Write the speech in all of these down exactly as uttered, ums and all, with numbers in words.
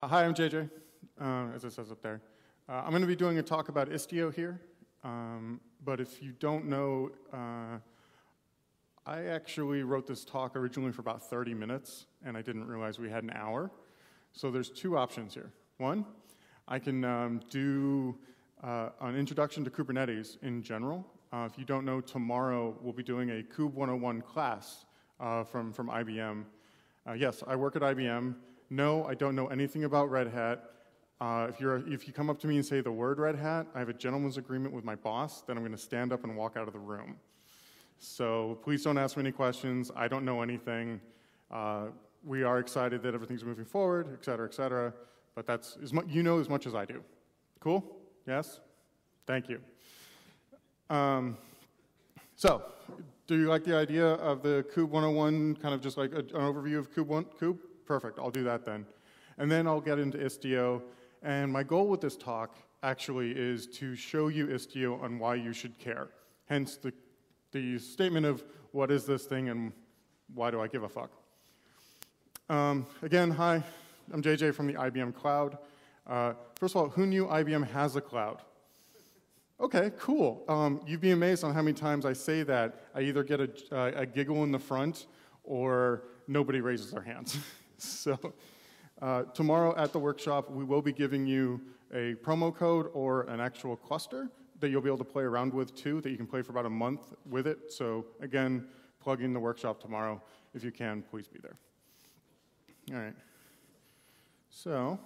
Hi, I'm J J, uh, as it says up there. Uh, I'm going to be doing a talk about Istio here, um, but if you don't know, uh, I actually wrote this talk originally for about thirty minutes, and I didn't realize we had an hour. So there's two options here. One, I can um, do uh, an introduction to Kubernetes in general. Uh, if you don't know, tomorrow we'll be doing a Kube one oh one class uh, from, from I B M. Uh, yes, I work at I B M. No, I don't know anything about Red Hat. Uh, if, you're, if you come up to me and say the word Red Hat, I have a gentleman's agreement with my boss, then I'm going to stand up and walk out of the room. So please don't ask me any questions. I don't know anything. Uh, we are excited that everything's moving forward, et cetera, et cetera. But that's, as you know as much as I do. Cool? Yes? Thank you. Um, so, do you like the idea of the Kube one oh one, kind of just like a, an overview of Kube one? Kube? Perfect, I'll do that then. And then I'll get into Istio. And my goal with this talk actually is to show you Istio and why you should care. Hence the, the statement of what is this thing and why do I give a fuck. Um, again, hi, I'm J J from the I B M Cloud. Uh, first of all, who knew I B M has a cloud? Okay, cool. Um, you'd be amazed on how many times I say that. I either get a, uh, a giggle in the front or nobody raises their hands. So uh, tomorrow at the workshop, we will be giving you a promo code or an actual cluster that you'll be able to play around with too, that you can play for about a month with it. So again, plug in the workshop tomorrow. If you can, please be there. All right. So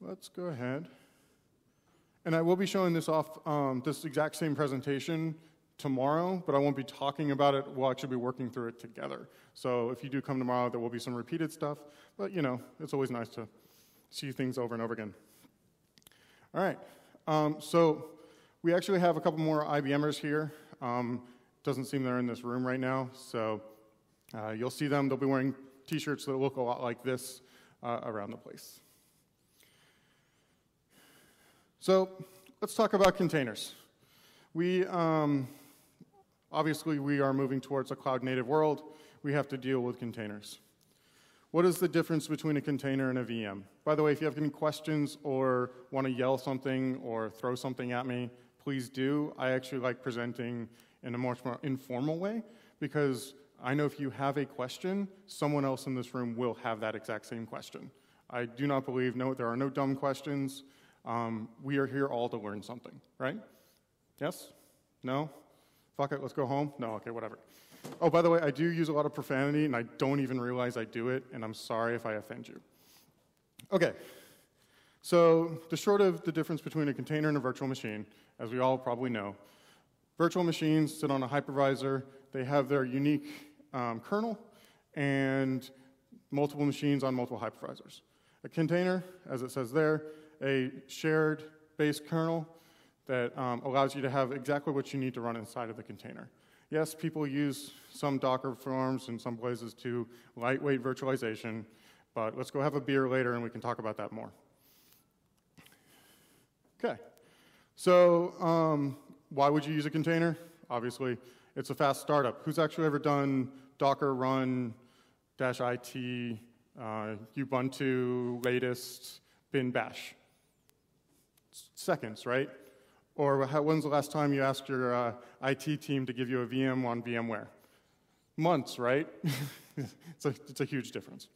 let's go ahead. And I will be showing this off, um, this exact same presentation tomorrow, but I won't be talking about it. We'll actually be working through it together. So if you do come tomorrow, there will be some repeated stuff, but you know, it's always nice to see things over and over again. All right, um, so we actually have a couple more I B M ers here. Um, doesn't seem they're in this room right now, so uh, you'll see them. They'll be wearing t-shirts that look a lot like this uh, around the place. So let's talk about containers. We, um, Obviously, we are moving towards a cloud-native world. We have to deal with containers. What is the difference between a container and a V M? By the way, if you have any questions or want to yell something or throw something at me, please do. I actually like presenting in a much more informal way because I know if you have a question, someone else in this room will have that exact same question. I do not believe, no, there are no dumb questions. Um, we are here all to learn something, right? Yes? No? Fuck it, let's go home? No, okay, whatever. Oh, by the way, I do use a lot of profanity, and I don't even realize I do it, and I'm sorry if I offend you. Okay, so the short of the difference between a container and a virtual machine, as we all probably know, virtual machines sit on a hypervisor. They have their unique um, kernel and multiple machines on multiple hypervisors. A container, as it says there, a shared base kernel that um, allows you to have exactly what you need to run inside of the container. Yes, people use some Docker forms and some places to lightweight virtualization, but let's go have a beer later and we can talk about that more. Okay, so um, why would you use a container? Obviously, it's a fast startup. Who's actually ever done Docker run, dash it, uh, Ubuntu, latest, bin bash? Seconds, right? Or when's the last time you asked your uh, I T team to give you a V M on VMware? Months, right? it's, a, it's a huge difference.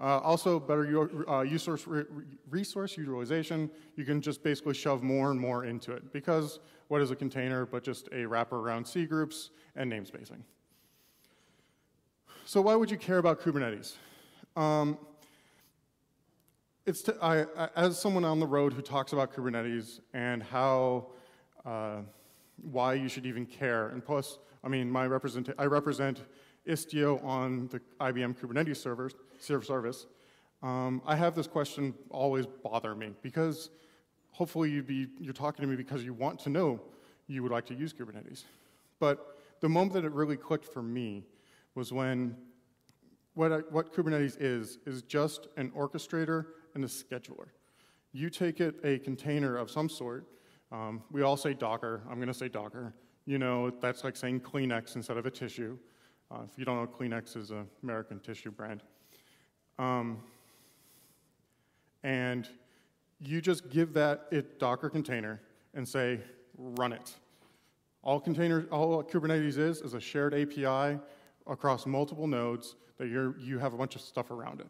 Uh, also, better your, uh, resource, re resource utilization. You can just basically shove more and more into it. Because what is a container but just a wrapper around C groups and name spacing? So why would you care about Kubernetes? Um, It's to, I, as someone on the road who talks about Kubernetes and how, uh, why you should even care, and plus, I mean, my represent, I represent Istio on the I B M Kubernetes server, service, um, I have this question always bother me, because hopefully you'd be, you're talking to me because you want to know you would like to use Kubernetes. But the moment that it really clicked for me was when what, I, what Kubernetes is, is just an orchestrator and a scheduler. You take it a container of some sort. Um, we all say Docker. I'm going to say Docker. You know, that's like saying Kleenex instead of a tissue. Uh, if you don't know, Kleenex is an American tissue brand. Um, and you just give that it Docker container and say, run it. All containers, all Kubernetes is, is a shared A P I across multiple nodes that you're, you have a bunch of stuff around it.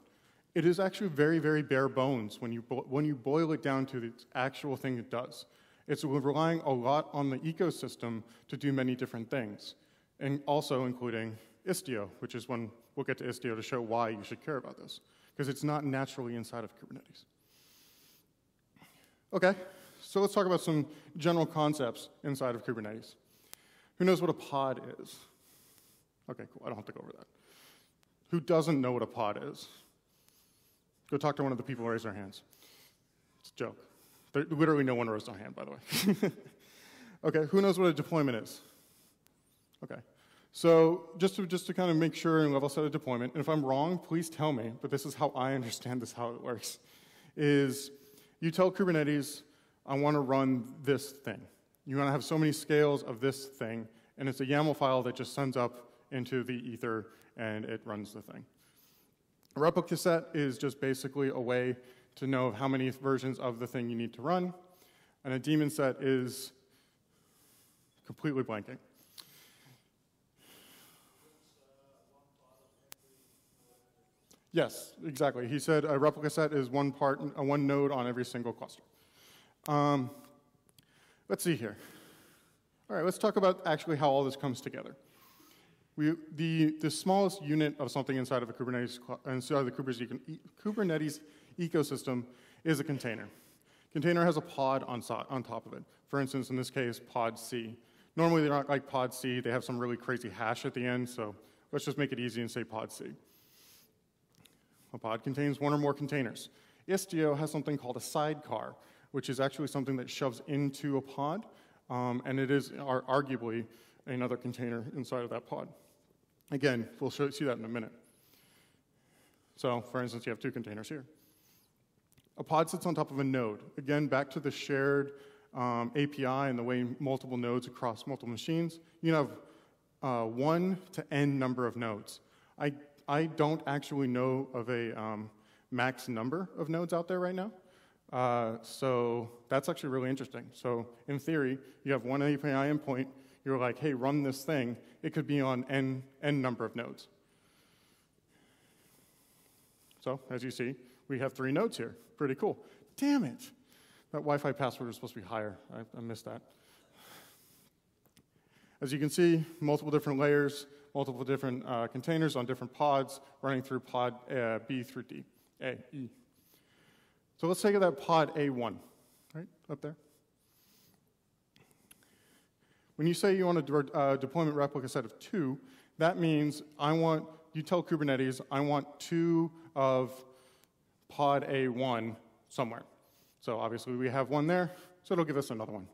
It is actually very, very bare bones when you, when you boil it down to the actual thing it does. It's relying a lot on the ecosystem to do many different things, and also including Istio, which is one, we'll get to Istio to show why you should care about this, because it's not naturally inside of Kubernetes. Okay, so let's talk about some general concepts inside of Kubernetes. Who knows what a pod is? Okay, cool, I don't have to go over that. Who doesn't know what a pod is? Go talk to one of the people who raised their hands. It's a joke. There, literally no one raised their hand, by the way. Okay, who knows what a deployment is? Okay, so just to, just to kind of make sure and level set a deployment, and if I'm wrong, please tell me, but this is how I understand this, how it works, is you tell Kubernetes, I want to run this thing. You want to have so many scales of this thing, and it's a YAML file that just sends up into the ether, and it runs the thing. A replica set is just basically a way to know how many versions of the thing you need to run, and a daemon set is completely blanking. Yes, exactly. He said a replica set is one part, a one node on every single cluster. Um, let's see here. All right, let's talk about actually how all this comes together. We, the, the smallest unit of something inside of a Kubernetes, inside of the Kubernetes ecosystem is a container. Container has a pod on, on top of it. For instance, in this case, pod C. Normally, they're not like pod C. They have some really crazy hash at the end, so let's just make it easy and say pod C. A pod contains one or more containers. Istio has something called a sidecar, which is actually something that shoves into a pod, um, and it is are arguably another container inside of that pod. Again, we'll show, see that in a minute. So, for instance, you have two containers here. A pod sits on top of a node. Again, back to the shared um, A P I and the way multiple nodes across multiple machines. You have uh, one to n number of nodes. I, I don't actually know of a um, max number of nodes out there right now. Uh, so that's actually really interesting. So in theory, you have one A P I endpoint. You're like, hey, run this thing. It could be on n, n number of nodes. So, as you see, we have three nodes here. Pretty cool. Damn it. That Wi-Fi password was supposed to be higher. I, I missed that. As you can see, multiple different layers, multiple different uh, containers on different pods running through pod uh, B through D, A, E. So let's take that pod A one, right, up there. When you say you want a uh, deployment replica set of two, that means I want, you tell Kubernetes, I want two of pod A one somewhere. So obviously we have one there, so it'll give us another one.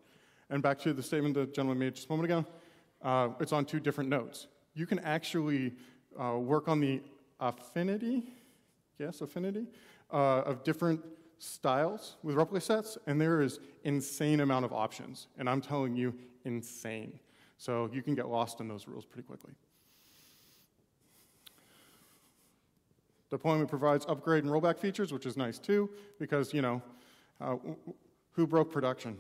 And back to the statement the gentleman made just a moment ago, uh, it's on two different nodes. You can actually uh, work on the affinity, yes, affinity, uh, of different styles with replica sets, and there is insane amount of options, and I'm telling you, insane. So you can get lost in those rules pretty quickly. Deployment provides upgrade and rollback features, which is nice too, because, you know, uh, who broke production?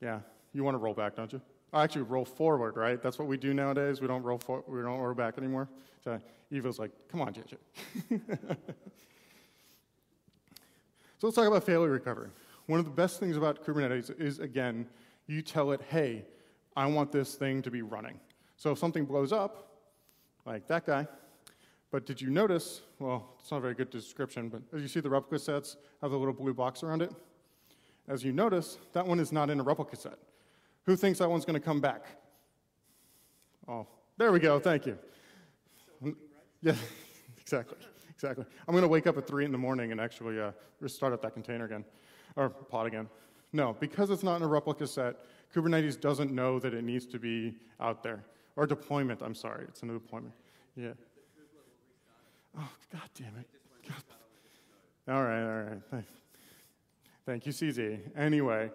Yeah, you want to roll back, don't you? Oh, actually, roll forward, right? That's what we do nowadays. We don't roll for we don't roll back anymore. So Eva's like, come on, J J. So let's talk about failure recovery. One of the best things about Kubernetes is, again, you tell it, hey, I want this thing to be running. So if something blows up, like that guy, but did you notice, well, it's not a very good description, but as you see the replica sets have the little blue box around it. As you notice, that one is not in a replica set. Who thinks that one's going to come back? Oh, there we go, thank you. Yeah, exactly. Exactly. I'm going to wake up at three in the morning and actually uh, restart up that container again, or pod again. No, because it's not in a replica set, Kubernetes doesn't know that it needs to be out there. Or deployment, I'm sorry, it's in a deployment. Yeah. Oh, God damn it. God. All right, all right. Thanks. Thank you, C Z. Anyway,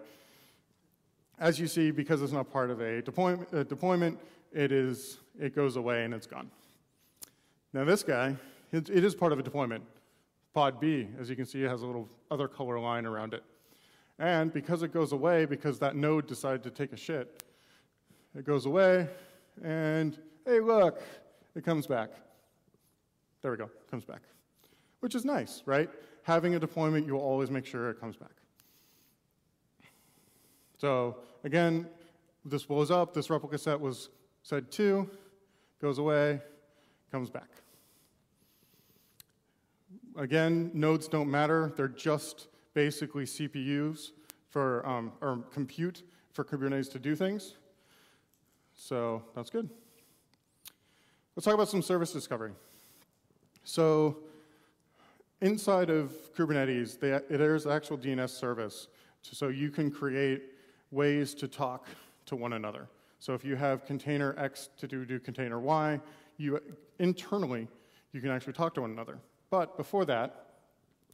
as you see, because it's not part of a deployment, uh, deployment it, is, it goes away and it's gone. Now this guy, it, it is part of a deployment. Pod B, as you can see, it has a little other color line around it. And because it goes away, because that node decided to take a shit, it goes away, and hey, look, it comes back. There we go, comes back. Which is nice, right? Having a deployment, you'll always make sure it comes back. So again, this blows up. This replica set was said to, goes away, comes back. Again, nodes don't matter. They're just basically C P Us for, um, or compute for Kubernetes to do things. So that's good. Let's talk about some service discovery. So inside of Kubernetes, they, there's actual D N S service. So you can create ways to talk to one another. So if you have container X to do, do container Y, you internally, you can actually talk to one another. But before that,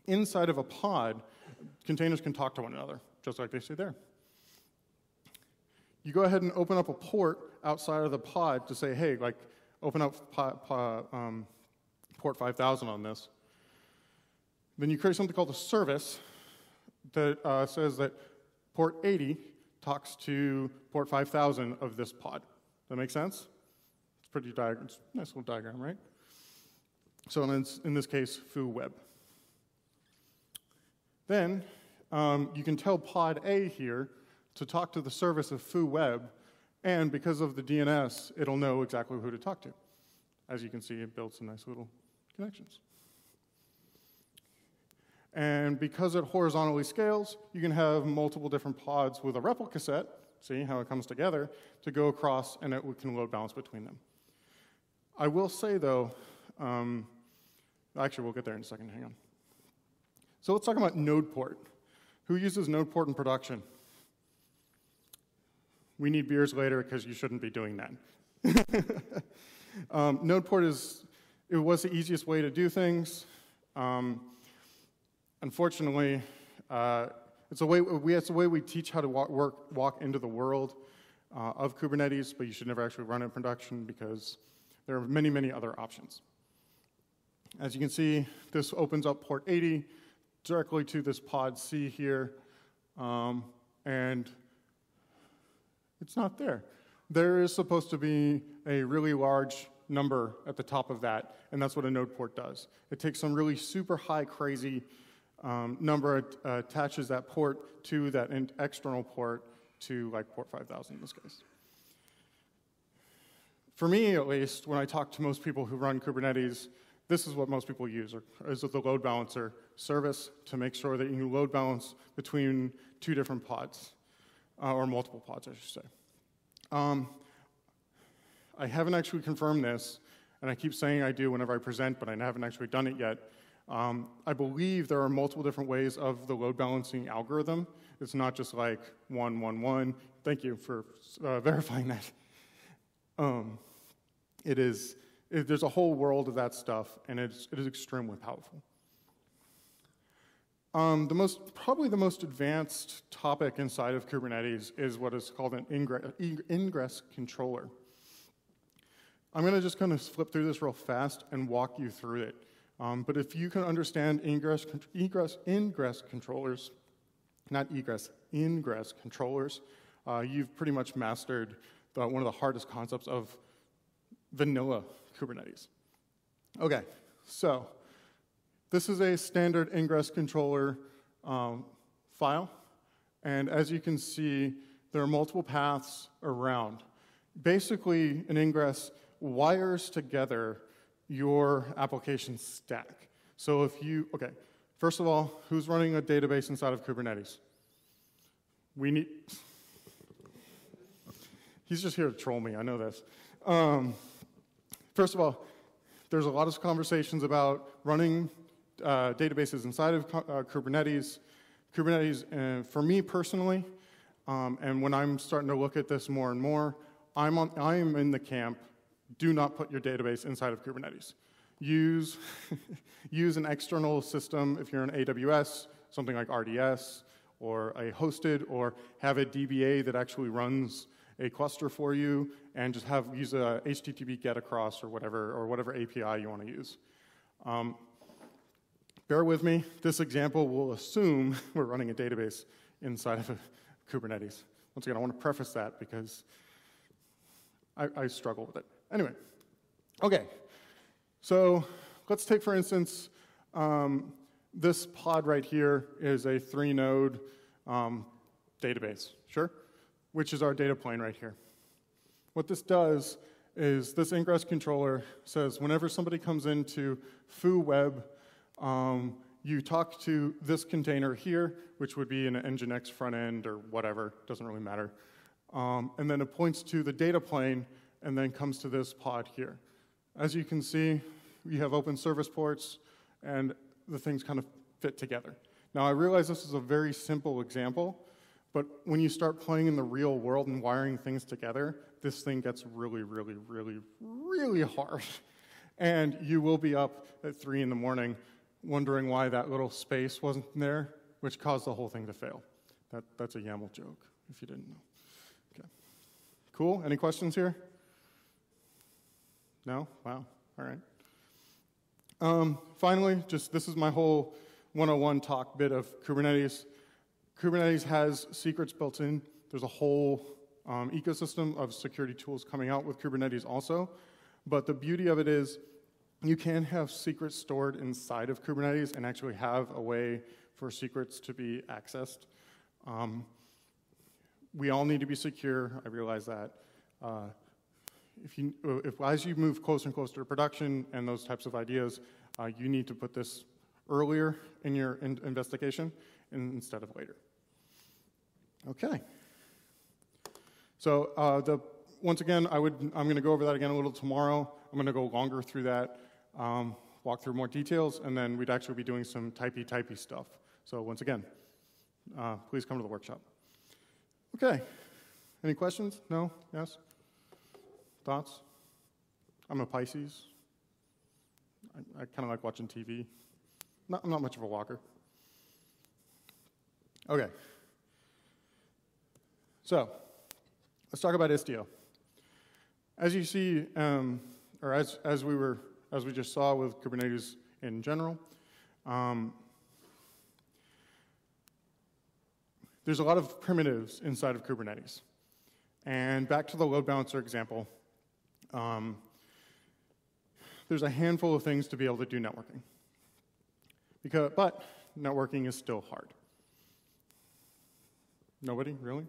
inside of a pod, containers can talk to one another, just like they see there. You go ahead and open up a port outside of the pod to say, hey, like, open up pod, pod, um, port five thousand on this. Then you create something called a service that uh, says that port eighty talks to port five thousand of this pod. That make sense? It's pretty diagram. It's a nice little diagram, right? So in this, in this case, foo web. Then um, you can tell pod A here to talk to the service of foo web, and because of the D N S, it'll know exactly who to talk to. As you can see, it builds some nice little connections. And because it horizontally scales, you can have multiple different pods with a replica set, see how it comes together, to go across, and it can load balance between them. I will say, though, um, actually, we'll get there in a second. Hang on. So let's talk about node port. Who uses node port in production? We need beers later because you shouldn't be doing that. um, node port is, it was the easiest way to do things. Um, Unfortunately, uh, it's, a way we, it's a way we teach how to walk, work, walk into the world uh, of Kubernetes, but you should never actually run it in production because there are many, many other options. As you can see, this opens up port eighty directly to this pod C here, um, and it's not there. There is supposed to be a really large number at the top of that, and that's what a node port does. It takes some really super high, crazy Um, number uh, attaches that port to that in external port to like port five thousand in this case. For me, at least, when I talk to most people who run Kubernetes, this is what most people use, or, is the load balancer service to make sure that you can load balance between two different pods, uh, or multiple pods, I should say. Um, I haven't actually confirmed this, and I keep saying I do whenever I present, but I haven't actually done it yet. Um, I believe there are multiple different ways of the load balancing algorithm. It's not just like one, one, one. Thank you for uh, verifying that. Um, it is, it, there's a whole world of that stuff, and it's, it is extremely powerful. Um, the most, probably the most advanced topic inside of Kubernetes is what is called an ingress, ingress controller. I'm gonna just kind of flip through this real fast and walk you through it. Um, but if you can understand ingress, egress, ingress controllers, not egress, ingress controllers, uh, you've pretty much mastered the, one of the hardest concepts of vanilla Kubernetes. Okay, so this is a standard ingress controller um, file, and as you can see, there are multiple paths around. Basically, an ingress wires together your application stack. So if you, okay, first of all, who's running a database inside of Kubernetes? We need, he's just here to troll me, I know this. Um, first of all, there's a lot of conversations about running uh, databases inside of uh, Kubernetes. Kubernetes, uh, for me personally, um, and when I'm starting to look at this more and more, I'm, on, I'm in the camp. Do not put your database inside of Kubernetes. Use, use an external system if you're in A W S, something like R D S, or a hosted, or have a D B A that actually runs a cluster for you, and just have use a H T T P get across or whatever, or whatever A P I you want to use. Um, bear with me. This example will assume we're running a database inside of Kubernetes. Once again, I want to preface that because I, I struggle with it. Anyway, okay. So let's take, for instance, um, this pod right here is a three-node um, database, sure, which is our data plane right here. What this does is this ingress controller says whenever somebody comes into foo web, um, you talk to this container here, which would be an Nginx front end or whatever, doesn't really matter, um, and then it points to the data plane and then comes to this pod here. As you can see, you have open service ports, and the things kind of fit together. Now, I realize this is a very simple example, but when you start playing in the real world and wiring things together, this thing gets really, really, really, really hard. And you will be up at three in the morning wondering why that little space wasn't there, which caused the whole thing to fail. That, that's a YAML joke, if you didn't know. Okay. Cool, any questions here? No? Wow, all right. Um, finally, just this is my whole one oh one talk bit of Kubernetes. Kubernetes has secrets built in. There's a whole um, ecosystem of security tools coming out with Kubernetes also. But the beauty of it is you can have secrets stored inside of Kubernetes and actually have a way for secrets to be accessed. Um, we all need to be secure. I realize that. Uh, If, you, if as you move closer and closer to production and those types of ideas, uh, you need to put this earlier in your in investigation instead of later. Okay. So uh, the, once again, I would, I'm going to go over that again a little tomorrow. I'm going to go longer through that, um, walk through more details, and then we'd actually be doing some typey typey stuff. So once again, uh, please come to the workshop. Okay. Any questions? No? Yes? Thoughts? I'm a Pisces. I, I kind of like watching T V. Not, I'm not much of a walker. Okay. So, let's talk about Istio. As you see, um, or as as we were as we just saw with Kubernetes in general, um, there's a lot of primitives inside of Kubernetes. And back to the load balancer example. Um, there's a handful of things to be able to do networking. Because, but networking is still hard. Nobody, really?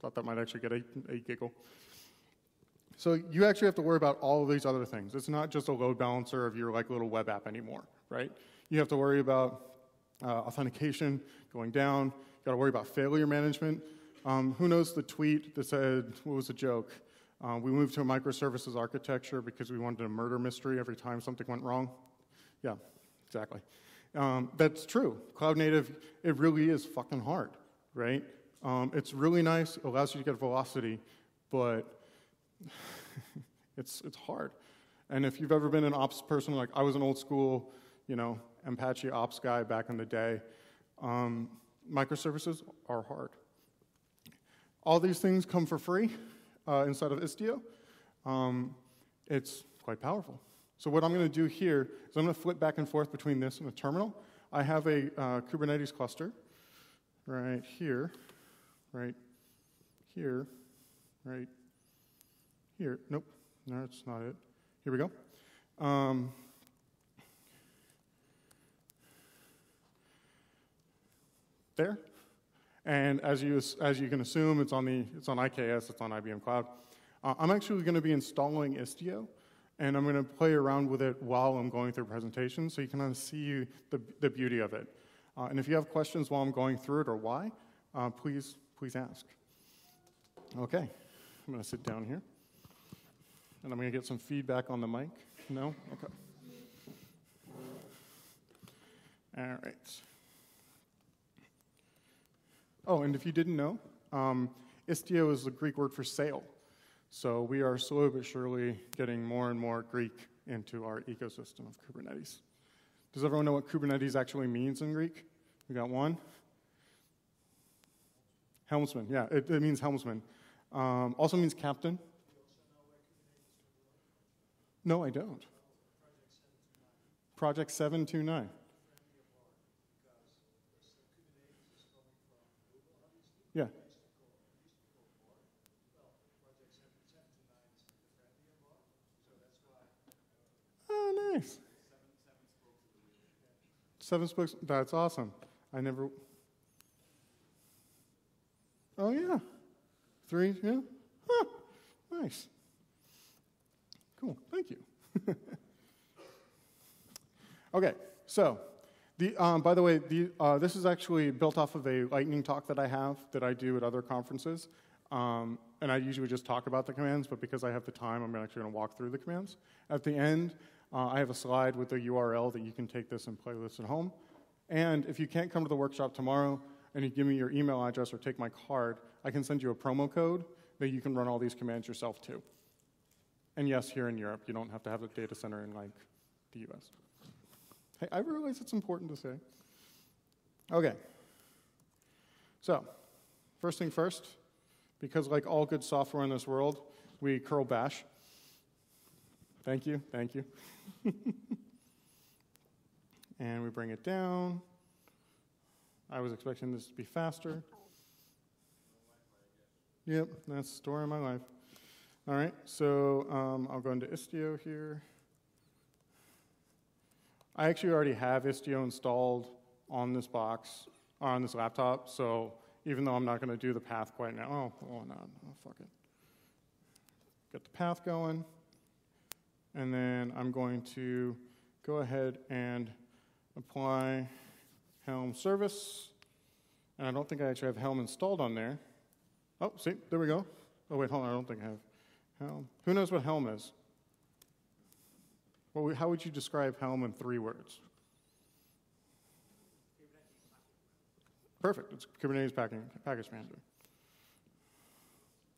Thought that might actually get a, a giggle. So you actually have to worry about all of these other things. It's not just a load balancer of your like little web app anymore, right? You have to worry about uh, authentication going down. You got to worry about failure management. Um, who knows the tweet that said, what was a joke? Uh, we moved to a microservices architecture because we wanted a murder mystery every time something went wrong. Yeah, exactly. Um, that's true. Cloud native, it really is fucking hard, right? Um, it's really nice. It allows you to get velocity, but it's, it's hard. And if you've ever been an ops person, like I was an old school, you know, Apache ops guy back in the day, um, microservices are hard. All these things come for free. Uh, inside of Istio, um, it's quite powerful. So what I'm going to do here is I'm going to flip back and forth between this and a terminal. I have a uh, Kubernetes cluster right here, right here, right here. Nope, no, that's not it. Here we go. Um, there. And as you, as you can assume, it's on, the, it's on I K S, it's on I B M Cloud. Uh, I'm actually going to be installing Istio, and I'm going to play around with it while I'm going through presentations so you can kind of see the, the beauty of it. Uh, and if you have questions while I'm going through it or why, uh, please, please ask. Okay, I'm going to sit down here. And I'm going to get some feedback on the mic. No? Okay. All right. Oh, and if you didn't know, um, Istio is the Greek word for sail. So we are slowly but surely getting more and more Greek into our ecosystem of Kubernetes. Does everyone know what Kubernetes actually means in Greek? We got one. Helmsman, yeah, it, it means helmsman. Um, also means captain. No, I don't. Project seven two nine. Yeah. Oh, nice. Seven spokes. That's awesome. I never. Oh, yeah. Three, yeah. Huh. Nice. Cool. Thank you. OK, so the, um, by the way, the, uh, this is actually built off of a lightning talk that I have that I do at other conferences. Um, and I usually just talk about the commands, but because I have the time, I'm actually going to walk through the commands. At the end, uh, I have a slide with a U R L that you can take this and play with this at home. And if you can't come to the workshop tomorrow and you give me your email address or take my card, I can send you a promo code that you can run all these commands yourself too. And yes, here in Europe, you don't have to have a data center in like the U S. Hey, I realize it's important to say. OK. So first thing first, because like all good software in this world, we curl bash. Thank you, thank you. And we bring it down. I was expecting this to be faster. Yep, that's the story of my life. All right, so um, I'll go into Istio here. I actually already have Istio installed on this box, on this laptop, so even though I'm not going to do the path quite now. Oh, oh no, oh, fuck it. Get the path going. And then I'm going to go ahead and apply Helm service. And I don't think I actually have Helm installed on there. Oh, see, there we go. Oh, wait, hold on, I don't think I have Helm. Who knows what Helm is? Well, how would you describe Helm in three words? Perfect, it's Kubernetes packing, Package Manager.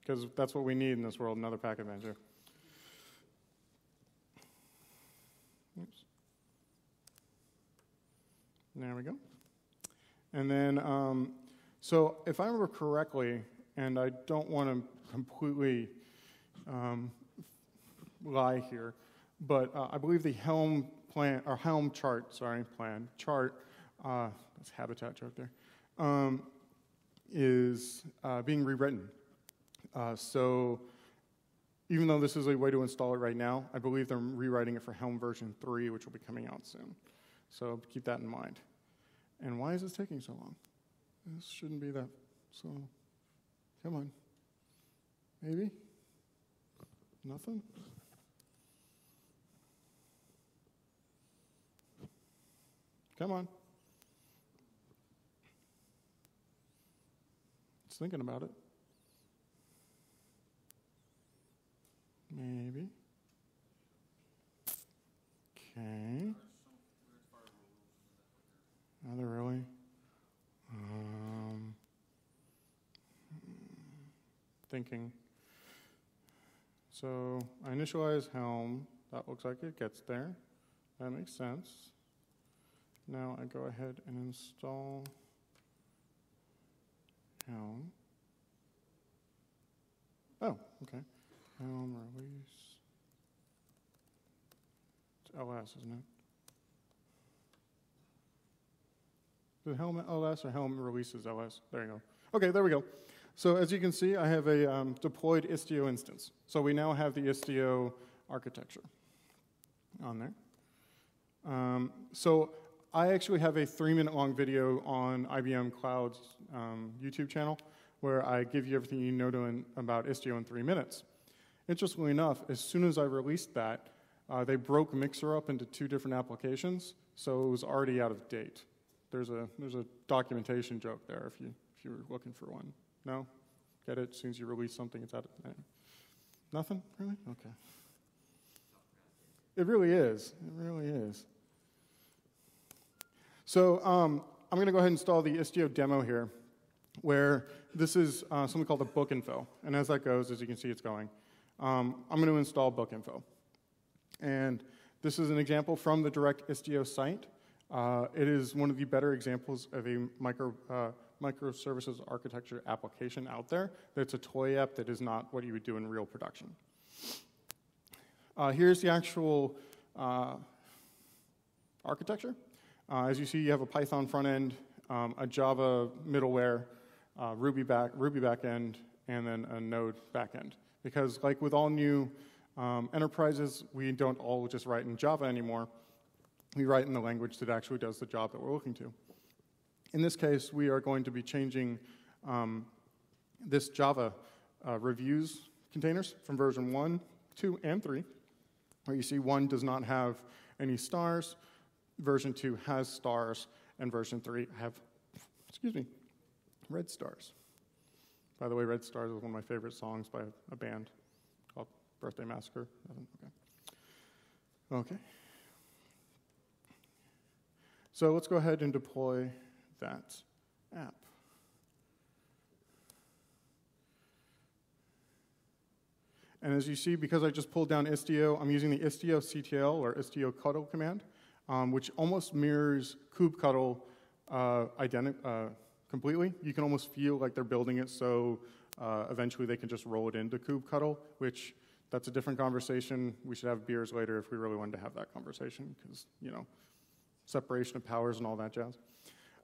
Because that's what we need in this world, another package manager. Oops. There we go. And then, um, so if I remember correctly, and I don't want to completely um, lie here, but uh, I believe the Helm plan or Helm chart, sorry, plan chart, uh, that's habitat chart there, um, is uh, being rewritten. Uh, so even though this is a way to install it right now, I believe they're rewriting it for Helm version three, which will be coming out soon. So keep that in mind. And why is this taking so long? This shouldn't be that. So come on. Maybe? Nothing? Come on. It's thinking about it. Maybe. Okay. Are there really? Um, thinking. So I initialize Helm. That looks like it gets there. That makes sense. Now I go ahead and install Helm. Oh, okay. Helm release. It's L S, isn't it? The Helm L S or Helm releases L S? There you go. OK, there we go. So as you can see, I have a um, deployed Istio instance. So we now have the Istio architecture on there. Um, so I actually have a three-minute long video on I B M Cloud's um, YouTube channel where I give you everything you know to in, about Istio in three minutes. Interestingly enough, as soon as I released that, uh, they broke Mixer up into two different applications, so it was already out of date. There's a, there's a documentation joke there if you, if you were looking for one. No? Get it? As soon as you release something, it's out of date. Nothing? Really? Okay. It really is. It really is. So um, I'm going to go ahead and install the Istio demo here, where this is uh, something called the BookInfo. And as that goes, as you can see, it's going. Um, I'm going to install BookInfo. And this is an example from the direct Istio site. Uh, it is one of the better examples of a micro, uh, microservices architecture application out there. That's a toy app that is not what you would do in real production. Uh, here's the actual uh, architecture. Uh, as you see, you have a Python front end, um, a Java middleware, uh, Ruby back Ruby backend, and then a Node backend. Because like with all new um, enterprises, we don't all just write in Java anymore. We write in the language that actually does the job that we're looking to. In this case, we are going to be changing um, this Java uh, reviews containers from version one, two, and three, where you see one does not have any stars, version two has stars, and version three have, excuse me, red stars. By the way, Red Stars is one of my favorite songs by a band called Birthday Massacre. Okay. Okay. So let's go ahead and deploy that app. And as you see, because I just pulled down Istio, I'm using the istioctl or istioctl command, um, which almost mirrors kubectl uh, uh, completely. You can almost feel like they're building it so uh, eventually they can just roll it into kubectl, which that's a different conversation. We should have beers later if we really wanted to have that conversation because, you know, separation of powers and all that jazz.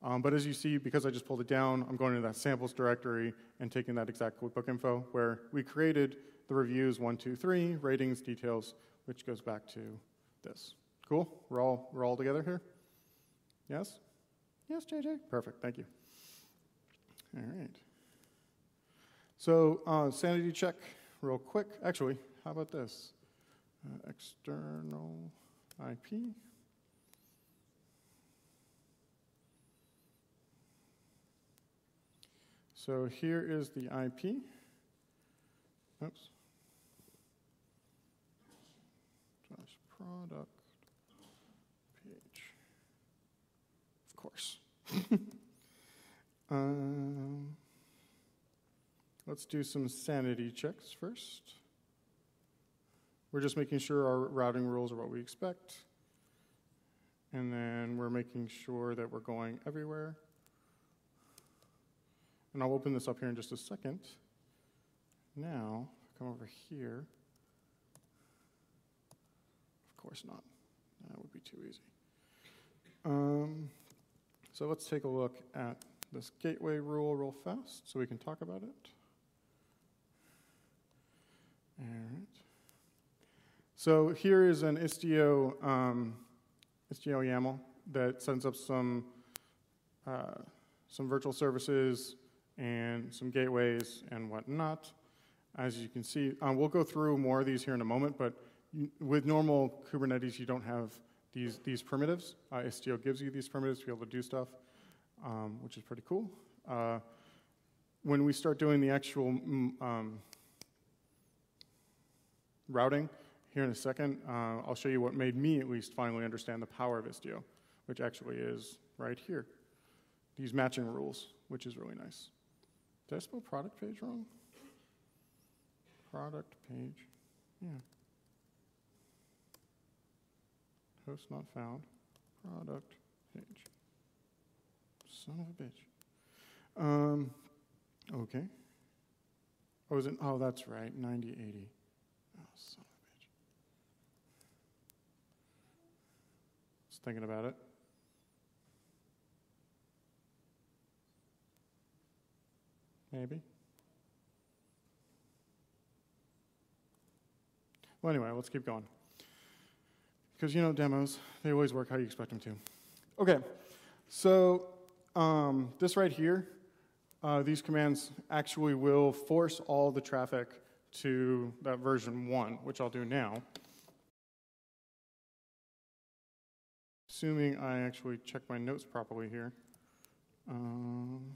Um, but as you see, because I just pulled it down, I'm going to that samples directory and taking that exact book info where we created the reviews one, two, three, ratings, details, which goes back to this. Cool? We're all, we're all together here? Yes? Yes, J J? Perfect. Thank you. All right. So uh, sanity check real quick. Actually, how about this? Uh, external I P. So here is the I P. Oops. Slash product page. Of course. um, let's do some sanity checks first. We're just making sure our routing rules are what we expect. And then we're making sure that we're going everywhere. And I'll open this up here in just a second. Now, come over here. Of course not. That would be too easy. Um, so let's take a look at this gateway rule real fast so we can talk about it. All right. So here is an Istio, um, Istio YAML that sends up some, uh, some virtual services and some gateways and whatnot. As you can see, um, we'll go through more of these here in a moment, but you, with normal Kubernetes, you don't have these, these primitives. Uh, Istio gives you these primitives to be able to do stuff, um, which is pretty cool. Uh, when we start doing the actual um, routing here in a second, uh, I'll show you what made me at least finally understand the power of Istio, which actually is right here. These matching rules, which is really nice. Did I spell product page wrong? Product page, yeah. Host not found, product page. Son of a bitch. Um, okay. I was in, oh, that's right, ninety eighty. Oh, son of a bitch. Just thinking about it. Maybe. Well, anyway, let's keep going. Because, you know, demos, they always work how you expect them to. OK, so um, this right here, uh, these commands actually will force all the traffic to that version one, which I'll do now. Assuming I actually check my notes properly here. Um,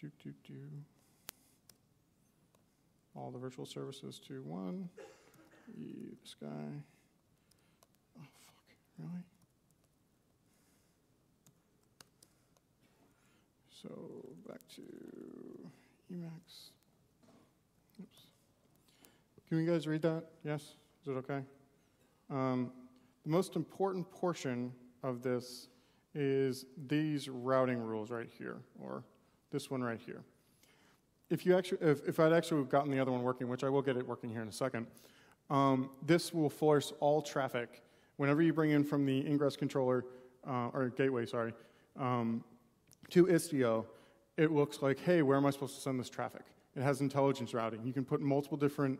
Do, do, do. All the virtual services to one. This guy. Oh, fuck. Really? So back to Emacs. Oops. Can you guys read that? Yes? Is it OK? Um, the most important portion of this is these routing rules right here, or this one right here. If you actually, if, if I'd actually gotten the other one working, which I will get it working here in a second, um, this will force all traffic whenever you bring in from the ingress controller, uh, or gateway, sorry, um, to Istio, it looks like, hey, where am I supposed to send this traffic? It has intelligence routing. You can put multiple different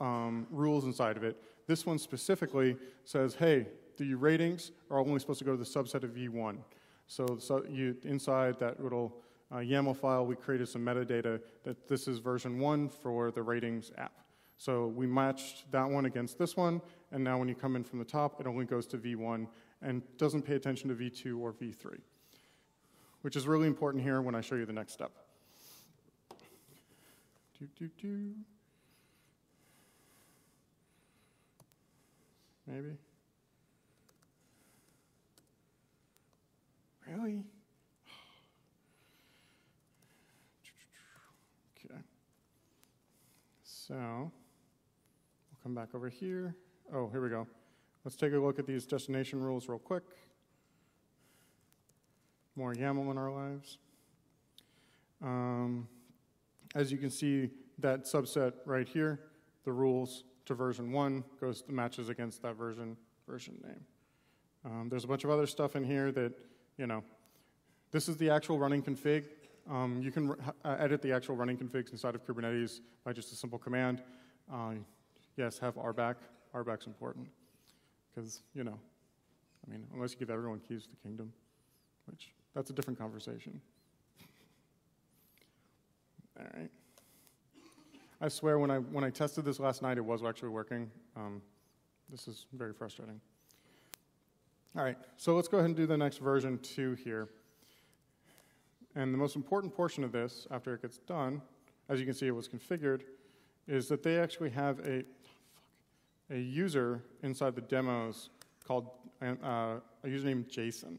um, rules inside of it. This one specifically says, hey, the ratings are only supposed to go to the subset of v one. So, so you, inside that little uh, YAML file, we created some metadata that this is version one for the ratings app. So we matched that one against this one, and now when you come in from the top, it only goes to v one and doesn't pay attention to v two or v three, which is really important here when I show you the next step. Do, do, do. Maybe. Really? Okay. So, we'll come back over here. Oh, here we go. Let's take a look at these destination rules real quick. More YAML in our lives. Um, as you can see, that subset right here, the rules to version one goes to matches against that version version name. Um, there's a bunch of other stuff in here that, you know, this is the actual running config. Um, you can edit the actual running configs inside of Kubernetes by just a simple command. Uh, yes, have R BAC. R BAC's important because, you know, I mean, unless you give everyone keys to the kingdom, which that's a different conversation. All right. I swear when I, when I tested this last night, it was actually working. Um, this is very frustrating. All right, so let's go ahead and do the next version two here. And the most important portion of this, after it gets done, as you can see it was configured, is that they actually have a, fuck, a user inside the demos called uh, a user named Jason.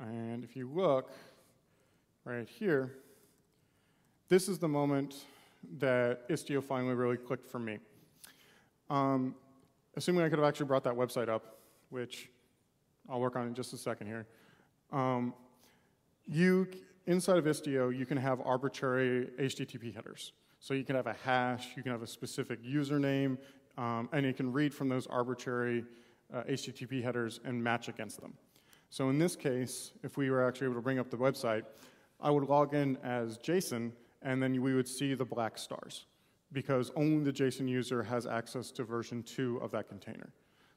And if you look right here, this is the moment that Istio finally really clicked for me. Um, assuming I could have actually brought that website up, which I'll work on it in just a second here. Um, you, inside of Istio, you can have arbitrary H T T P headers. So you can have a hash, you can have a specific username, um, and you can read from those arbitrary uh, H T T P headers and match against them. So in this case, if we were actually able to bring up the website, I would log in as Jason, and then we would see the black stars, because only the Jason user has access to version two of that container.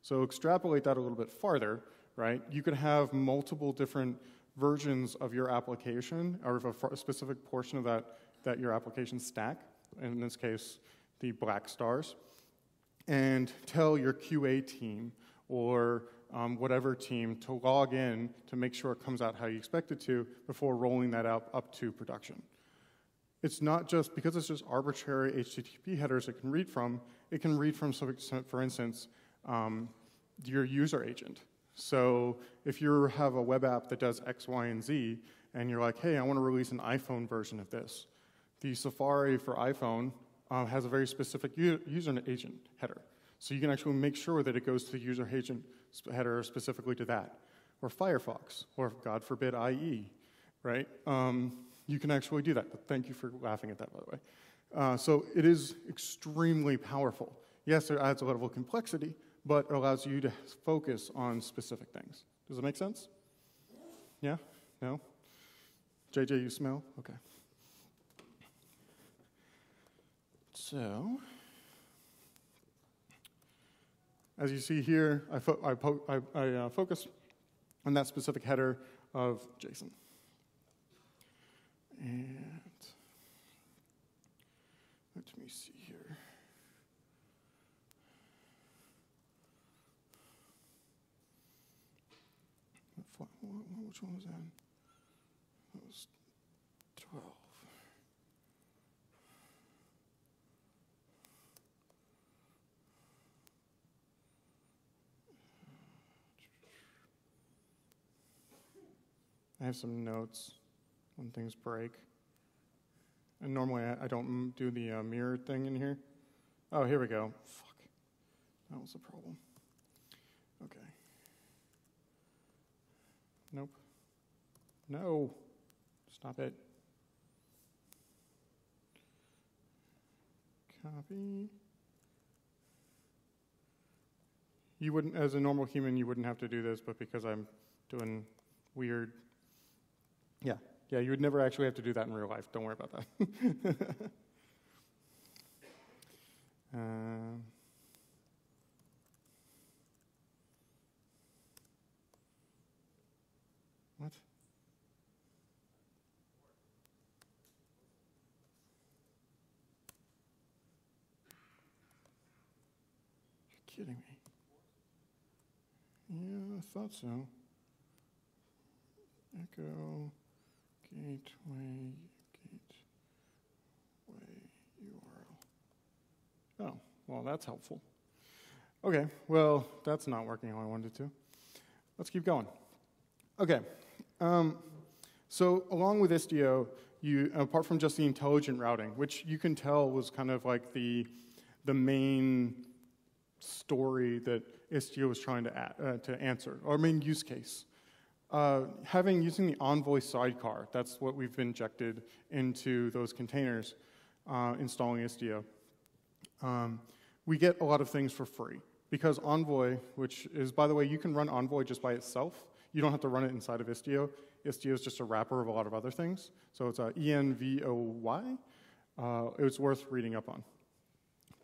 So extrapolate that a little bit farther. Right? You could have multiple different versions of your application or of a, a specific portion of that, that your application stack, in this case, the black stars, and tell your Q A team or um, whatever team to log in to make sure it comes out how you expect it to before rolling that out up to production. It's not just, because it's just arbitrary H T T P headers it can read from, it can read from, for instance, um, your user agent. So if you have a web app that does X, Y, and Z, and you're like, hey, I want to release an iPhone version of this, the Safari for iPhone uh, has a very specific user agent header. So you can actually make sure that it goes to the user agent header specifically to that. Or Firefox, or God forbid, I E, right? Um, you can actually do that. But thank you for laughing at that, by the way. Uh, so it is extremely powerful. Yes, it adds a level of complexity, but it allows you to focus on specific things. Does it make sense? Yeah? No? J J, you smell? Okay. So, as you see here, I, fo I, po I, I uh, focus on that specific header of Jason. And let me see here. Which one was that? That was twelve. I have some notes when things break. And normally I, I don't do the uh, mirror thing in here. Oh, here we go. Fuck. That was the problem. Okay. Nope. No. Stop it. Copy. you wouldn't, as a normal human, you wouldn't have to do this, but because I'm doing weird, yeah, yeah, you would never actually have to do that in real life. Don't worry about that. uh, what? You're kidding me. Yeah, I thought so. Echo gateway gateway U R L. Oh, well, that's helpful. Okay, well, that's not working how I wanted it to. Let's keep going. Okay, um, so along with Istio, you apart from just the intelligent routing, which you can tell was kind of like the the main story that Istio was trying to add, uh, to answer, or main use case. Uh, having using the Envoy sidecar, that's what we've injected into those containers, uh, installing Istio. Um, we get a lot of things for free because Envoy, which is, by the way, you can run Envoy just by itself. You don't have to run it inside of Istio. Istio is just a wrapper of a lot of other things. So it's a E N V O Y. Uh, it's worth reading up on.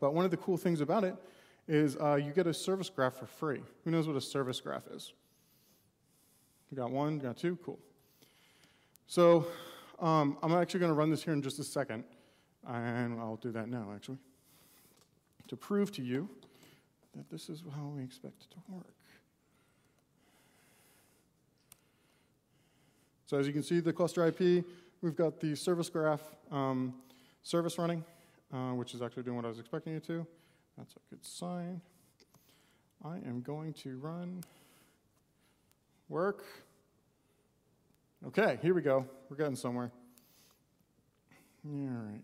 But one of the cool things about it is uh, you get a service graph for free. Who knows what a service graph is? You got one, you got two, cool. So um, I'm actually going to run this here in just a second, and I'll do that now, actually, to prove to you that this is how we expect it to work. So as you can see, the cluster I P, we've got the service graph um, service running, uh, which is actually doing what I was expecting it to. That's a good sign. I am going to run work. Okay, here we go. We're getting somewhere. All right.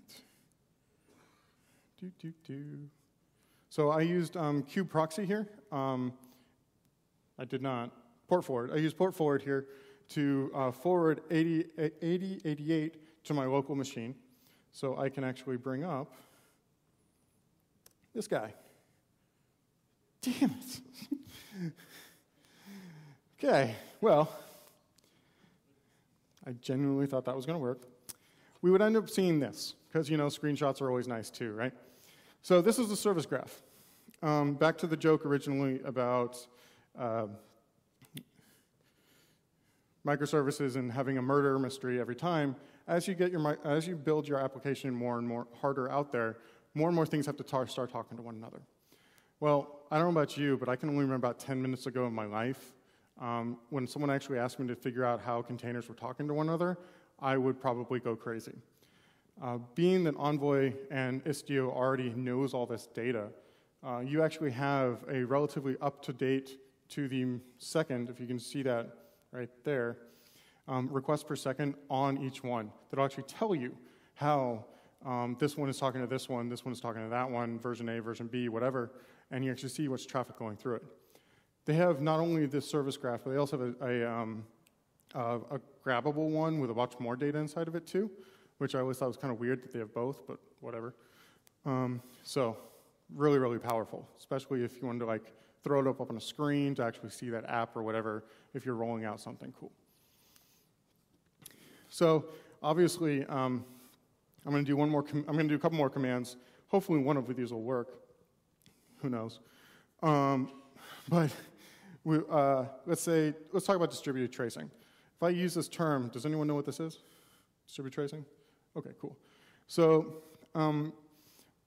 Do do do. So I used um, kube proxy here. Um, I did not port forward. I used port forward here to uh, forward eighty eighty-eight to my local machine, so I can actually bring up this guy. Damn it. Okay, well, I genuinely thought that was going to work. We would end up seeing this, because, you know, screenshots are always nice too, right? So this is the service graph. Um, back to the joke originally about uh, microservices and having a murder mystery every time. As you, get your, as you build your application more and more harder out there, more and more things have to tar start talking to one another. Well, I don't know about you, but I can only remember about ten minutes ago in my life um, when someone actually asked me to figure out how containers were talking to one another, I would probably go crazy. Uh, being that Envoy and Istio already knows all this data, uh, you actually have a relatively up-to-date to the second, if you can see that right there, um, request per second on each one that'll actually tell you how Um, this one is talking to this one, this one is talking to that one, version A, version B, whatever, and you actually see what's traffic going through it. They have not only this service graph, but they also have a, a, um, a, a grabbable one with a bunch more data inside of it too, which I always thought was kind of weird that they have both, but whatever. Um, so really, really powerful, especially if you wanted to like throw it up, up on a screen to actually see that app or whatever if you're rolling out something cool. So obviously, um, I'm going to do one more. I'm going to do a couple more commands. Hopefully, one of these will work. Who knows? Um, but we, uh, let's say let's talk about distributed tracing. If I use this term, does anyone know what this is? Distributed tracing? Okay, cool. So um,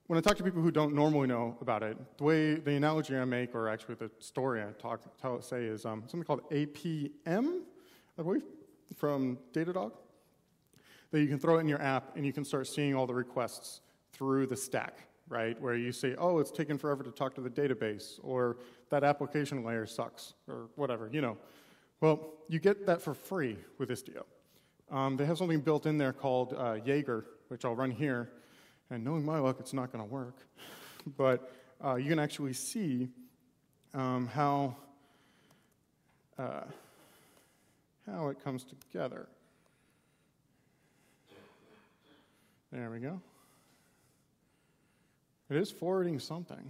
when I talk to people who don't normally know about it, the way the analogy I make, or actually the story I talk tell, say, is um, something called A P M, I believe, from Datadog. That you can throw it in your app and you can start seeing all the requests through the stack, right? Where you say, oh, it's taken forever to talk to the database, or that application layer sucks, or whatever, you know. Well, you get that for free with Istio. Um, they have something built in there called uh, Jaeger, which I'll run here. And knowing my luck, it's not going to work. But uh, you can actually see um, how, uh, how it comes together. There we go. It is forwarding something.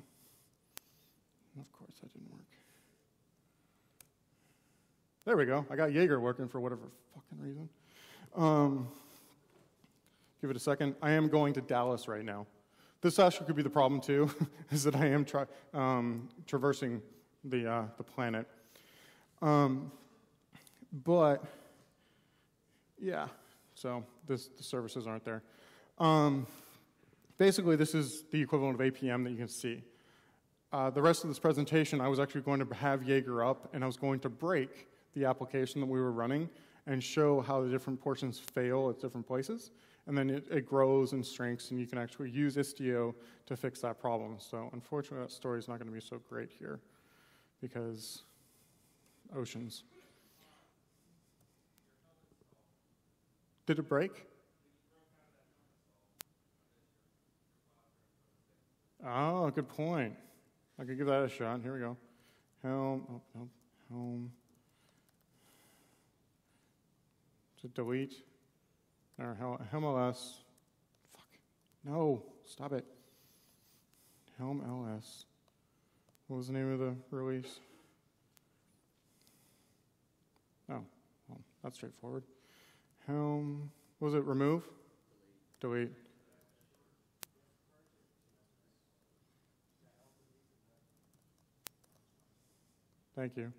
Of course that didn't work. There we go. I got Jaeger working for whatever fucking reason. Um, give it a second. I am going to Dallas right now. This actually could be the problem too, is that I am tra um, traversing the, uh, the planet. Um, but, yeah, so this, the services aren't there. Um, basically, this is the equivalent of A P M that you can see. Uh, the rest of this presentation, I was actually going to have Jaeger up, and I was going to break the application that we were running and show how the different portions fail at different places. And then it, it grows and shrinks, and you can actually use Istio to fix that problem. So unfortunately, that story is not going to be so great here because oceans. Did it break? Oh, good point. I could give that a shot. Here we go. Helm. Oh, no. Helm. To delete. Or Helm L S. Fuck. No. Stop it. Helm L S. What was the name of the release? Oh. Well, that's straightforward. Helm. What was it? Remove? Delete. Thank you.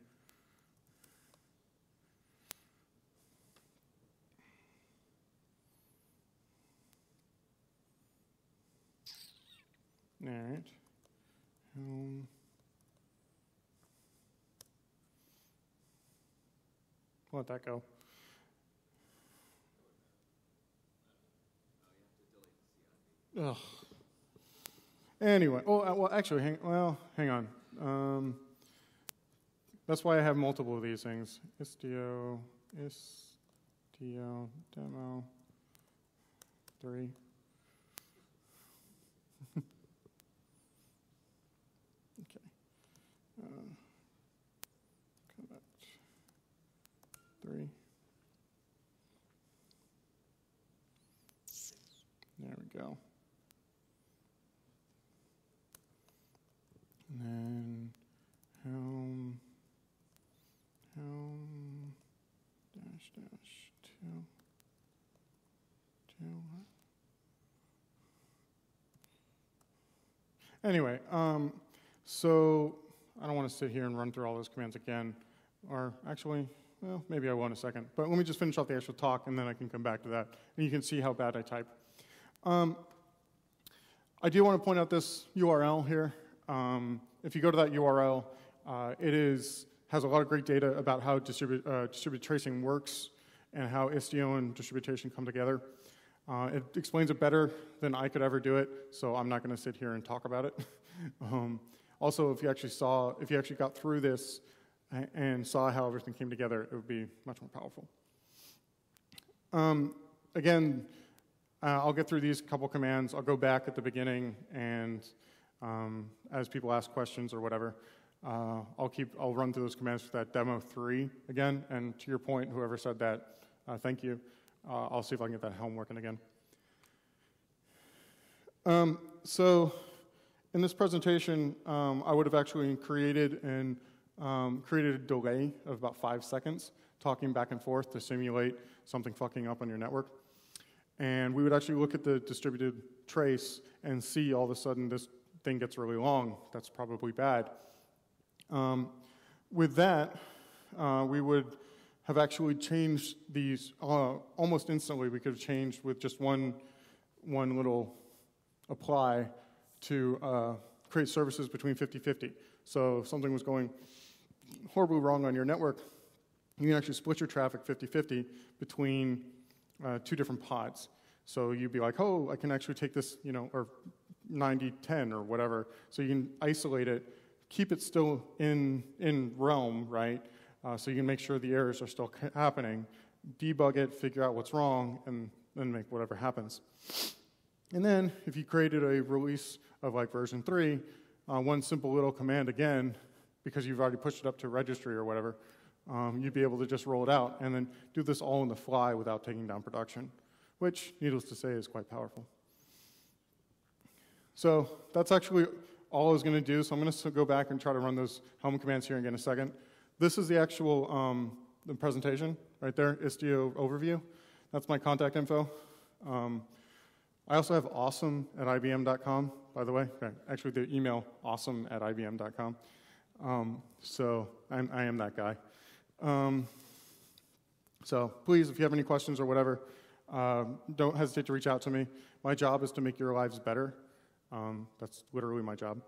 All right. Um, let that go. Ugh. Anyway, oh well, actually, hang. Well, hang on. Um, That's why I have multiple of these things. Istio, Istio, demo, three. Okay. Uh, connect, three. There we go. And then Helm. Helm dash dash two two. Anyway, um, so I don't want to sit here and run through all those commands again, or actually, well, maybe I will in a second. But let me just finish off the actual talk, and then I can come back to that, and you can see how bad I type. Um, I do want to point out this U R L here. Um, if you go to that U R L, uh, it is. has a lot of great data about how distribute, uh, distributed tracing works and how Istio and distributed tracing come together. Uh, it explains it better than I could ever do it, so I'm not going to sit here and talk about it. um, also, if you actually saw, if you actually got through this and saw how everything came together, it would be much more powerful. Um, again, uh, I'll get through these couple commands. I'll go back at the beginning, and um, as people ask questions or whatever. Uh, I'll keep. I'll run through those commands for that demo three again. And to your point, whoever said that, uh, thank you. Uh, I'll see if I can get that Helm working again. Um, so, in this presentation, um, I would have actually created and um, created a delay of about five seconds, talking back and forth to simulate something fucking up on your network. And we would actually look at the distributed trace and see all of a sudden this thing gets really long. That's probably bad. Um, with that, uh, we would have actually changed these uh, almost instantly. We could have changed with just one, one little apply to uh, create services between fifty fifty. So if something was going horribly wrong on your network, you can actually split your traffic fifty fifty between uh, two different pods. So you'd be like, oh, I can actually take this, you know, or ninety ten or whatever. So you can isolate it. Keep it still in, in realm, right? Uh, so you can make sure the errors are still happening. Debug it, figure out what's wrong, and then make whatever happens. And then if you created a release of like version three, uh, one simple little command again, because you've already pushed it up to registry or whatever, um, you'd be able to just roll it out and then do this all in the fly without taking down production, which, needless to say, is quite powerful. So that's actually all I was going to do, so I'm going to go back and try to run those Helm commands here again in a second. This is the actual um, the presentation right there, Istio overview. That's my contact info. Um, I also have awesome at I B M dot com, by the way. Actually, the email awesome at I B M dot com. Um, so I'm, I am that guy. Um, so please, if you have any questions or whatever, uh, don't hesitate to reach out to me. My job is to make your lives better. Um, that's literally my job.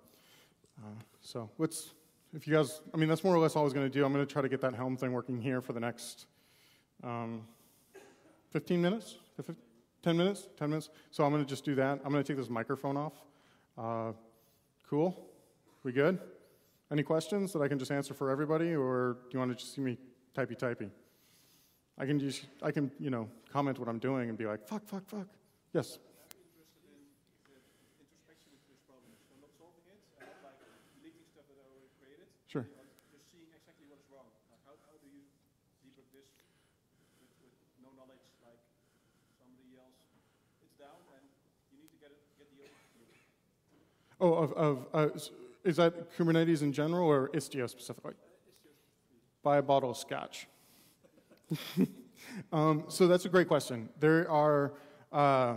Uh, so let's, if you guys, I mean, that's more or less all I was going to do. I'm going to try to get that Helm thing working here for the next um, fifteen minutes, ten minutes, ten minutes. So I'm going to just do that. I'm going to take this microphone off. Uh, cool. We good? Any questions that I can just answer for everybody, or do you want to just see me typey typey? I can just, I can, you know, comment what I'm doing and be like, fuck, fuck, fuck. Yes. Sure. Just seeing exactly what is wrong. Like how, how do you debug this with, with no knowledge? Like somebody else, it's down, and you need to get it, get the overview. Oh, of, of uh, is that Kubernetes in general or Istio specifically? Uh, Istio specifically. Buy a bottle of scotch. um, so that's a great question. There are. Uh,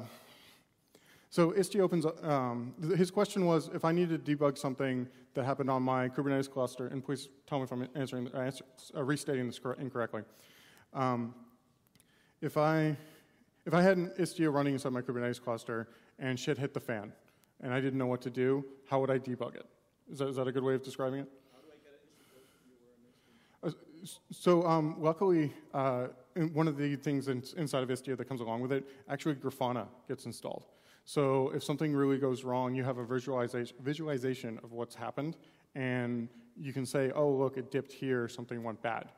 So Istio opens up, um, his question was, if I needed to debug something that happened on my Kubernetes cluster, and please tell me if I'm answering, uh, answer, uh, restating this incorrectly. Um, if, I, if I had an Istio running inside my Kubernetes cluster and shit hit the fan, and I didn't know what to do, how would I debug it? Is that, is that a good way of describing it? How do I get an issue? Uh, so um, luckily, uh, one of the things in, inside of Istio that comes along with it, actually Grafana gets installed. So if something really goes wrong, you have a visualization, visualization of what's happened, and you can say, oh, look, it dipped here, something went bad.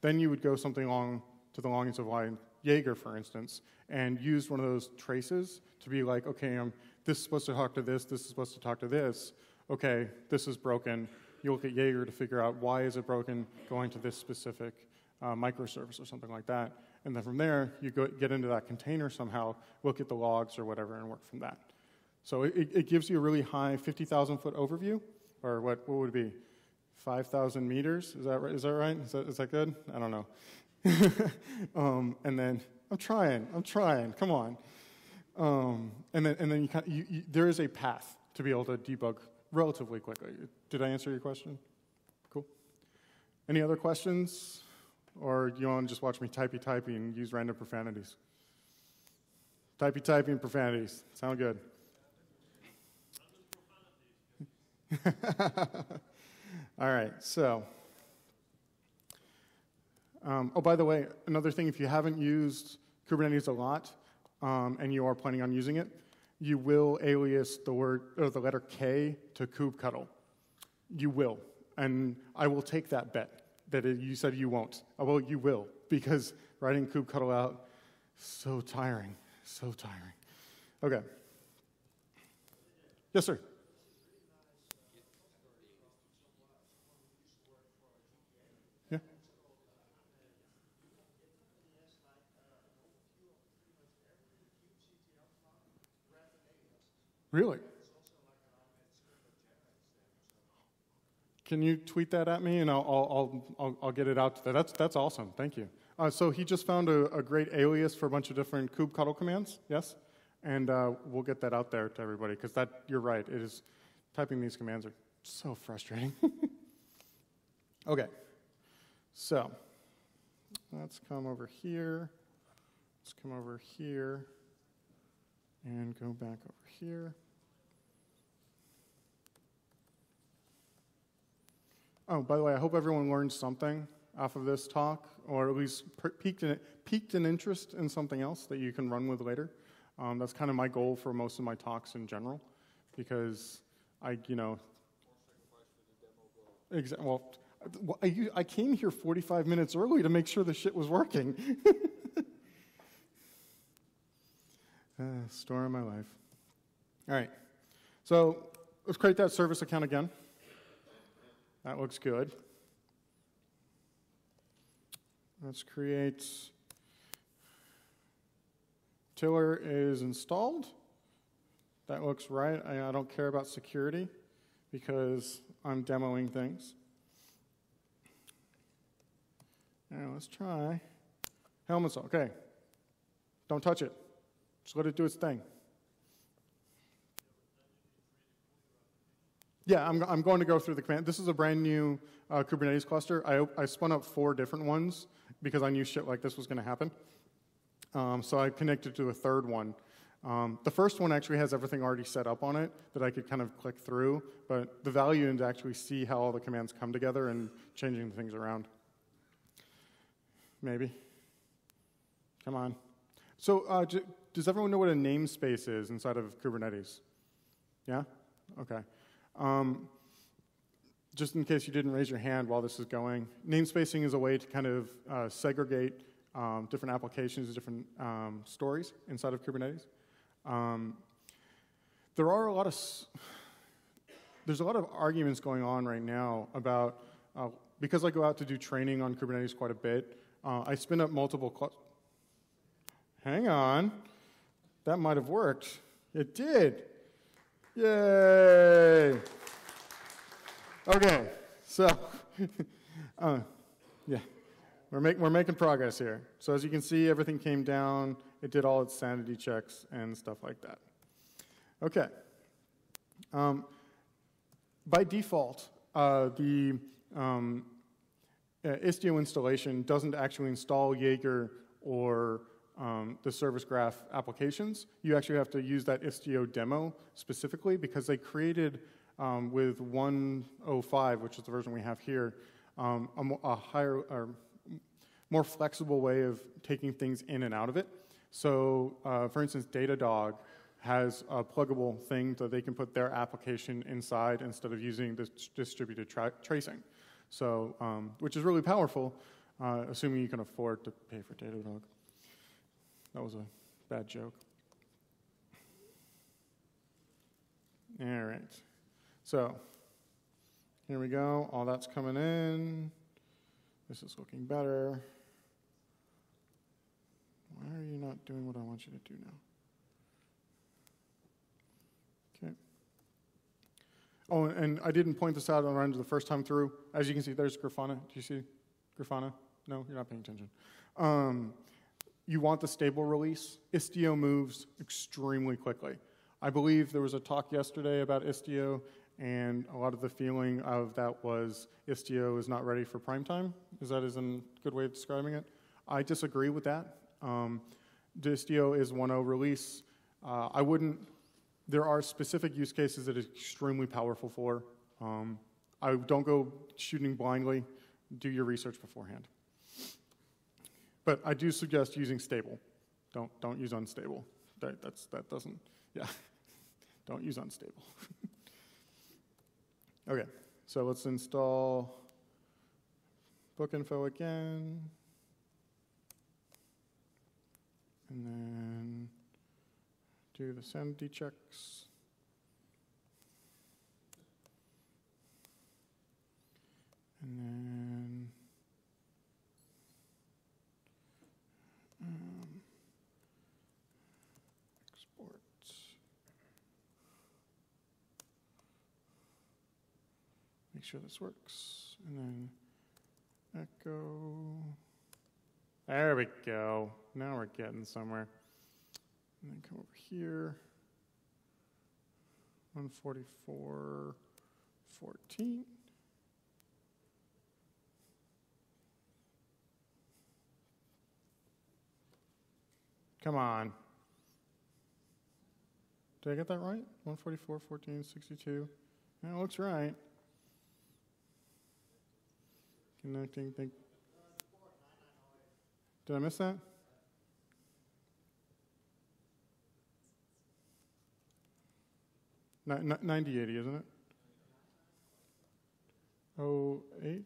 Then you would go something along to the longest of line, Jaeger, for instance, and use one of those traces to be like, okay, um, this is supposed to talk to this, this is supposed to talk to this. Okay, this is broken. You look at Jaeger to figure out why is it broken, going to this specific uh, microservice or something like that. And then from there, you go, get into that container somehow, look at the logs or whatever, and work from that. So it, it gives you a really high fifty thousand foot overview, or what, what would it be? five thousand meters? Is that, is that right? Is that, is that good? I don't know. um, and then, I'm trying, I'm trying, come on. Um, and then, and then you, kind of, you, you, there is a path to be able to debug relatively quickly. Did I answer your question? Cool. Any other questions? Or do you want to just watch me typey-typey and use random profanities? Typey-typey and profanities. Sound good? All right, so. Um, oh, by the way, another thing, if you haven't used Kubernetes a lot um, and you are planning on using it, you will alias the, word, or the letter K to kubectl. You will, and I will take that bet. That it, you said you won't. Oh, well, you will, because writing kubectl out, so tiring, so tiring. Okay. Yes, sir. Yeah. Really? Can you tweet that at me, and I'll, I'll, I'll, I'll get it out to that. That's, that's awesome. Thank you. Uh, so he just found a, a great alias for a bunch of different kubectl commands, yes? And uh, we'll get that out there to everybody, because that, you're right, it is, typing these commands are so frustrating. Okay. So let's come over here. Let's come over here and go back over here. Oh, by the way, I hope everyone learned something off of this talk, or at least piqued an, piqued an interest in something else that you can run with later. Um, that's kind of my goal for most of my talks in general, because I, you know, exactly. Well, I, I came here forty-five minutes early to make sure the shit was working. uh, story of my life. All right, so let's create that service account again. That looks good. Let's create, Tiller is installed. That looks right. I, I don't care about security because I'm demoing things. Now let's try Helm install. Okay. Don't touch it. Just let it do its thing. Yeah, I'm, I'm going to go through the command. This is a brand new uh, Kubernetes cluster. I, I spun up four different ones because I knew shit like this was going to happen. Um, so I connected to a third one. Um, the first one actually has everything already set up on it that I could kind of click through, but the value is to actually see how all the commands come together and changing things around. Maybe. Come on. So uh, does everyone know what a namespace is inside of Kubernetes? Yeah? Okay. Um, just in case you didn't raise your hand while this is going, namespacing is a way to kind of uh, segregate um, different applications, different um, stories inside of Kubernetes. Um, there are a lot of there's a lot of arguments going on right now about uh, because I go out to do training on Kubernetes quite a bit. Uh, I spin up multiple clusters. Hang on, that might have worked. It did. Yay! Okay, so uh, yeah, we're making we're making progress here. So as you can see, everything came down. It did all its sanity checks and stuff like that. Okay. Um, by default, uh, the um, uh, Istio installation doesn't actually install Jaeger or Um, the service graph applications. You actually have to use that Istio demo specifically because they created um, with one oh five, which is the version we have here, um, a, mo a higher, or more flexible way of taking things in and out of it. So, uh, for instance, Datadog has a pluggable thing that they can put their application inside instead of using this distributed tra tracing. So, um, which is really powerful, uh, assuming you can afford to pay for Datadog. That was a bad joke. All right. So here we go. All that's coming in. This is looking better. Why are you not doing what I want you to do now? Okay. Oh, and I didn't point this out on run the first time through. As you can see, there's Grafana. Do you see Grafana? No, you're not paying attention. Um, You want the stable release. Istio moves extremely quickly. I believe there was a talk yesterday about Istio, and a lot of the feeling of that was Istio is not ready for prime time. Is that is a good way of describing it? I disagree with that. Um, Istio is one point oh release. Uh, I wouldn't. There are specific use cases that it's extremely powerful for. Um, I don't go shooting blindly. Do your research beforehand. But I do suggest using stable. Don't don't use unstable. That that's that doesn't yeah. Don't use unstable. Okay, so let's install BookInfo again, and then do the sanity checks. And then Um, export. Make sure this works. And then echo. There we go. Now we're getting somewhere. And then come over here. one forty-four fourteen. Come on. Did I get that right? one forty-four, fourteen, sixty-two. That yeah, looks right. Connecting thing. Did I miss that? ninety eighty, isn't it? Oh, eight?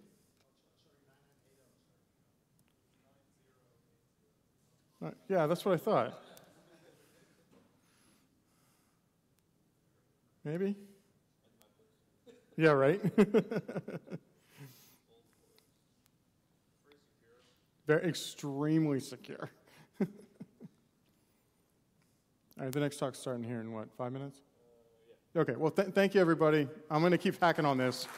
Uh, yeah, that's what I thought. Maybe? Yeah, right? They're extremely secure. All right, the next talk's starting here in what, five minutes? Uh, yeah. Okay, well, th thank you, everybody. I'm going to keep hacking on this.